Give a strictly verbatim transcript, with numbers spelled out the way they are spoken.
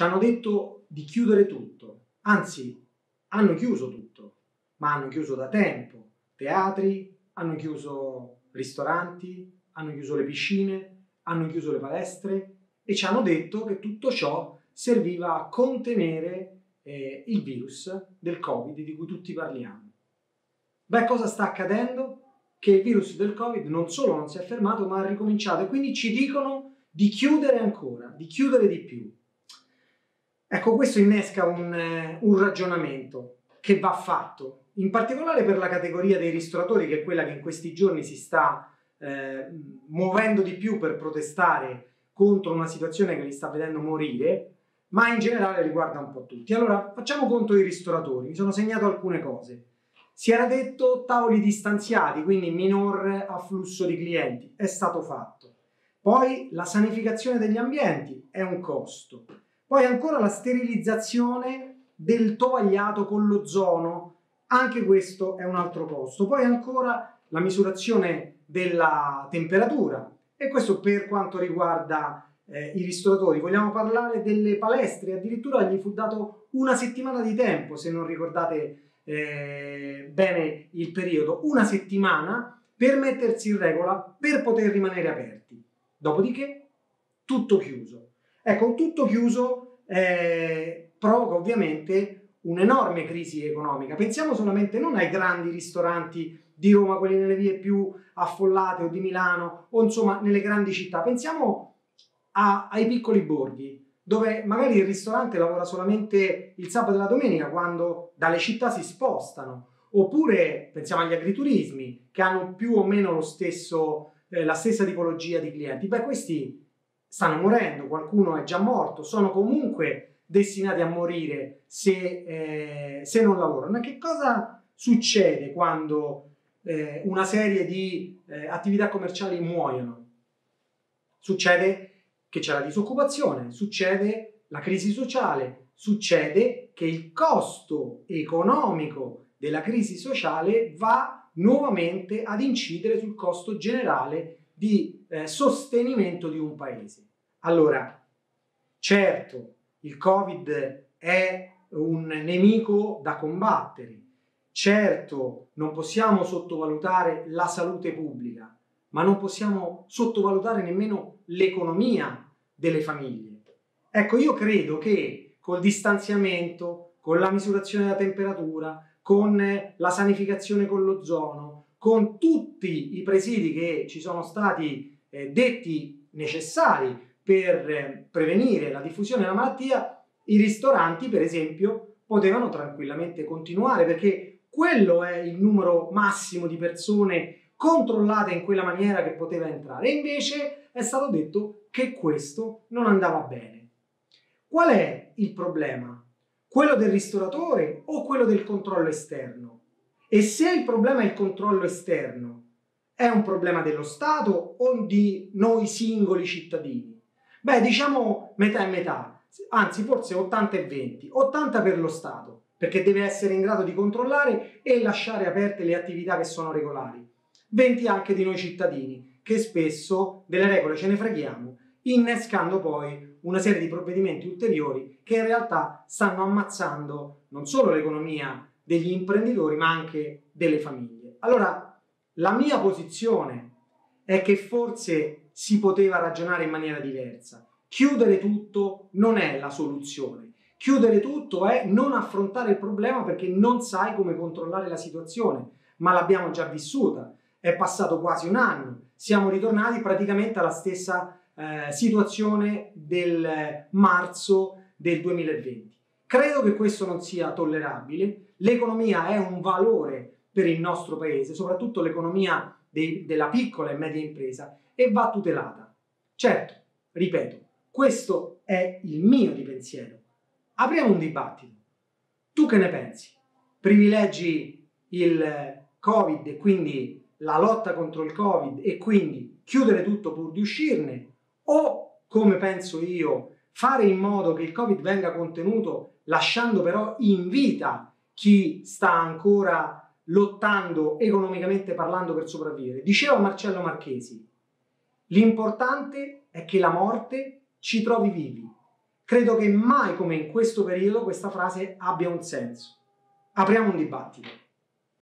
Ci hanno detto di chiudere tutto, anzi hanno chiuso tutto, ma hanno chiuso da tempo teatri, hanno chiuso ristoranti, hanno chiuso le piscine, hanno chiuso le palestre e ci hanno detto che tutto ciò serviva a contenere eh, il virus del Covid di cui tutti parliamo. Beh, cosa sta accadendo? Che il virus del Covid non solo non si è fermato, ma ha ricominciato, e quindi ci dicono di chiudere ancora, di chiudere di più. Ecco, questo innesca un, eh, un ragionamento che va fatto, in particolare per la categoria dei ristoratori, che è quella che in questi giorni si sta eh, muovendo di più per protestare contro una situazione che li sta vedendo morire, ma in generale riguarda un po' tutti. Allora, facciamo conto dei ristoratori, mi sono segnato alcune cose. Si era detto tavoli distanziati, quindi minor afflusso di clienti, è stato fatto. Poi la sanificazione degli ambienti è un costo. Poi ancora la sterilizzazione del tovagliato con l'ozono, anche questo è un altro costo. Poi ancora la misurazione della temperatura, e questo per quanto riguarda eh, i ristoratori. Vogliamo parlare delle palestre, addirittura gli fu dato una settimana di tempo, se non ricordate Eh, bene il periodo, una settimana per mettersi in regola, per poter rimanere aperti. Dopodiché tutto chiuso. Ecco, tutto chiuso eh, provoca ovviamente un'enorme crisi economica. Pensiamo solamente non ai grandi ristoranti di Roma, quelli nelle vie più affollate, o di Milano, o insomma nelle grandi città. Pensiamo a, ai piccoli borghi, dove magari il ristorante lavora solamente il sabato e la domenica, quando dalle città si spostano. Oppure pensiamo agli agriturismi, che hanno più o meno lo stesso, eh, la stessa tipologia di clienti. Beh, questi stanno morendo, qualcuno è già morto, sono comunque destinati a morire se, eh, se non lavorano. E che cosa succede quando eh, una serie di eh, attività commerciali muoiono? Succede che c'è la disoccupazione, succede la crisi sociale, succede che il costo economico della crisi sociale va nuovamente ad incidere sul costo generale di eh, sostenimento di un paese. Allora, certo, il Covid è un nemico da combattere, certo non possiamo sottovalutare la salute pubblica, ma non possiamo sottovalutare nemmeno l'economia delle famiglie. Ecco, io credo che col distanziamento, con la misurazione della temperatura, con la sanificazione con l'ozono, con tutti i presidi che ci sono stati eh, detti necessari per eh, prevenire la diffusione della malattia, i ristoranti, per esempio, potevano tranquillamente continuare, perché quello è il numero massimo di persone controllate in quella maniera che poteva entrare. E invece è stato detto che questo non andava bene. Qual è il problema? Quello del ristoratore o quello del controllo esterno? E se il problema è il controllo esterno, è un problema dello Stato o di noi singoli cittadini? Beh, diciamo metà e metà, anzi forse ottanta e venti, ottanta per lo Stato, perché deve essere in grado di controllare e lasciare aperte le attività che sono regolari. venti anche di noi cittadini, che spesso delle regole ce ne freghiamo, innescando poi una serie di provvedimenti ulteriori che in realtà stanno ammazzando non solo l'economia degli imprenditori, ma anche delle famiglie. Allora, la mia posizione è che forse si poteva ragionare in maniera diversa. Chiudere tutto non è la soluzione. Chiudere tutto è non affrontare il problema, perché non sai come controllare la situazione, ma l'abbiamo già vissuta. È passato quasi un anno, siamo ritornati praticamente alla stessa eh, situazione del marzo del duemilaventi. Credo che questo non sia tollerabile. L'economia è un valore per il nostro paese, soprattutto l'economia de- della piccola e media impresa, e va tutelata. Certo, ripeto, questo è il mio di pensiero. Apriamo un dibattito. Tu che ne pensi? Privilegi il Covid e quindi la lotta contro il Covid, e quindi chiudere tutto pur di uscirne, o, come penso io, fare in modo che il Covid venga contenuto, lasciando però in vita chi sta ancora lottando economicamente parlando per sopravvivere? Diceva Marcello Marchesi: l'importante è che la morte ci trovi vivi. Credo che mai come in questo periodo questa frase abbia un senso. Apriamo un dibattito.